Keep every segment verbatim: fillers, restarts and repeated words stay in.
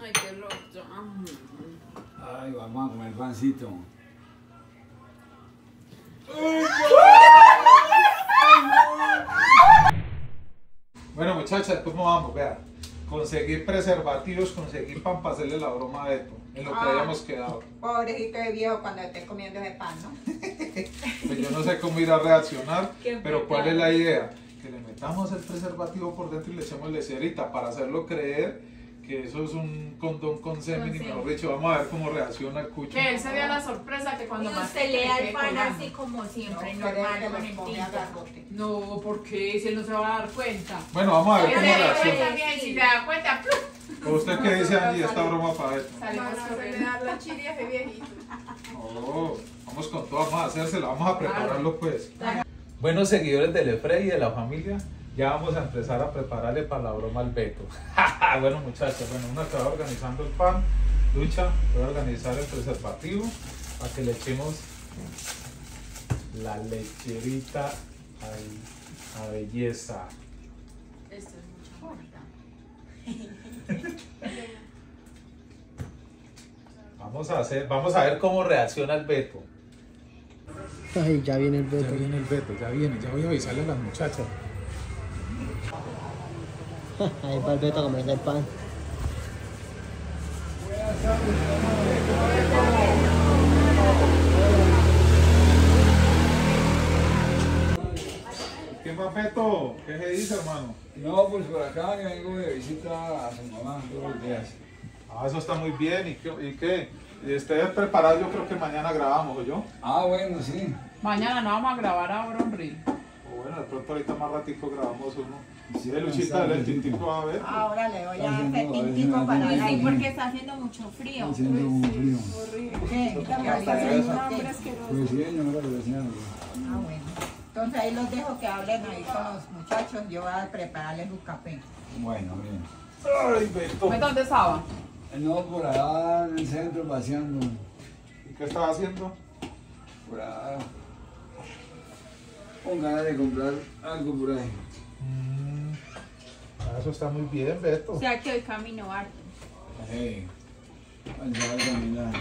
Ay, qué loco. Ay, vamos a comer pancito. Bueno, muchachas, después nos vamos, vean. Conseguir preservativos, conseguir pan para hacerle la broma a Beto, en lo que ah, habíamos quedado. Pobrecito de viejo cuando estés comiendo ese pan, ¿no? Pues yo no sé cómo ir a reaccionar, pero ¿cuál es la idea? Que le metamos el preservativo por dentro y le echemos la cerita para hacerlo creer que eso es un condón con semen, y mejor dicho, vamos a ver cómo reacciona el cucho. Que él se vea la sorpresa que cuando más se le da el pan así como siempre, normal, con el tinto. No, porque si él no se va a dar cuenta. Bueno, vamos a ver cómo reacciona. Si se da cuenta, ¡plum! ¿Usted qué dice, Andy? Esta broma para él. Sale más a la chile de viejito. Oh, vamos con todo, vamos a hacérsela, vamos a prepararlo pues. Buenos seguidores del Efrey y de la familia. Ya vamos a empezar a prepararle para la broma al Beto. Bueno, muchachos, bueno, uno estaba organizando el pan, Lucha, voy a organizar el preservativo para que le echemos la lecherita a la belleza. Esto es mucha corta. Vamos a hacer, vamos a ver cómo reacciona el Beto. Ay, ya viene el Beto. Ya viene el Beto, ya viene, ya voy a avisarle a las muchachas. Ahí va el Beto a comerse el pan. ¿Qué más, Beto? ¿Qué se dice, hermano? No, pues por acá vengo de visita a su mamá todos los días. Ah, eso está muy bien. ¿Y qué? ¿Y qué? Ustedes preparados, yo creo que mañana grabamos, ¿o yo? Ah, bueno, sí. Mañana no vamos a grabar ahora un reel. Bueno, de pronto ahorita más ratico grabamos uno. Sí, Luchita, el tintico a ver. Ahora le voy a hacer tintico para él. Sí, porque está haciendo mucho frío. Está haciendo mucho frío. ¿Qué? Pues sí, yo no lo decía. Ah, bueno. Entonces ahí los dejo que hablen ahí con los muchachos. Yo voy a prepararles un café. Bueno, bien. Ay, Beto. ¿Dónde estaba? No, por allá en el centro paseando. ¿Y qué estaba haciendo? Por allá. Con ganas de comprar algo por ahí. Mm, eso está muy bien, Beto. O sea que hoy camino harto. Hey, ya voy a caminar.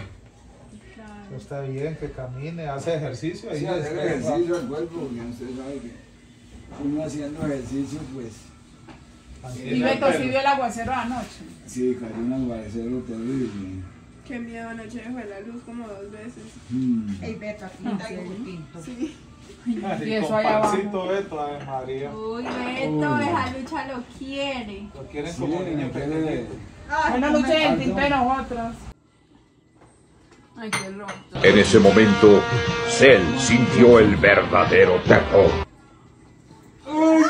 Claro. Eso está bien, que camine, hace ejercicio. Ahí sí, hace ejercicio al cuerpo, porque usted sabe que uno haciendo ejercicio, pues... Y Beto sí vio el aguacero anoche. Sí, cayó un aguacero terrible. Qué miedo, anoche me fue la luz como dos veces. Mm. Hey, Beto, aquí no, está un tinto. Sí. Así y eso allá abajo. Beto, a ver, María. Uy, Beto, esa Lucha lo quiere. Lo quieren sí, como niño pequeño. Una Lucha de tinta y nosotros. Ay, qué roto. En ese momento, Cell sintió el verdadero terror. ¡Uy,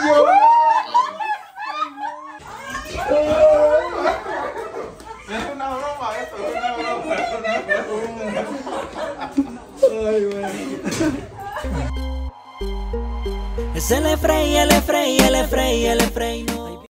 es una broma, esto es una broma, es una broma. Ay, bueno. Es el Efrey, el Efrey, el Efrey, el Efrey, no.